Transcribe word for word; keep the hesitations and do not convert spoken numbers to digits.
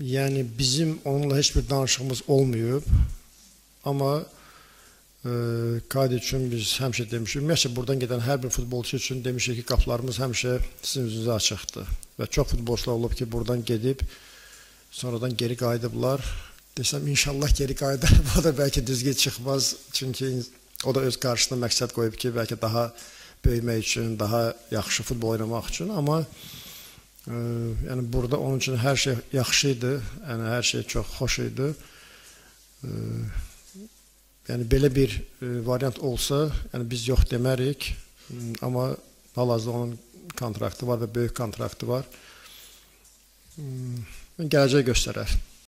yani bizim onunla hiçbir danışığımız olmuyor. Ama e, Kadi için biz həmişə demişik, ümumiyyətlə buradan giden her bir futbolcu için demişik ki, qapılarımız həmişə sizin üzünüzə açıqdır. Ve çok futbolcular olub ki, buradan gedib, sonradan geri qayıdıblar. Desem inşallah geri qayıdar, o da belki düzgün çıxmaz. Çünkü o da öz karşısına məqsəd koyup ki, belki daha böyümək için, daha yaxşı futbol oynamaq için. Ama e, yani burada onun için her şey yaxşıydı, yani her şey çok hoş idi. E, Yani böyle bir e, variant olsa, yani biz yok demerik, ama hal-hazırda onun kontraktı var ve büyük kontraktı var. E, geleceği gösterir.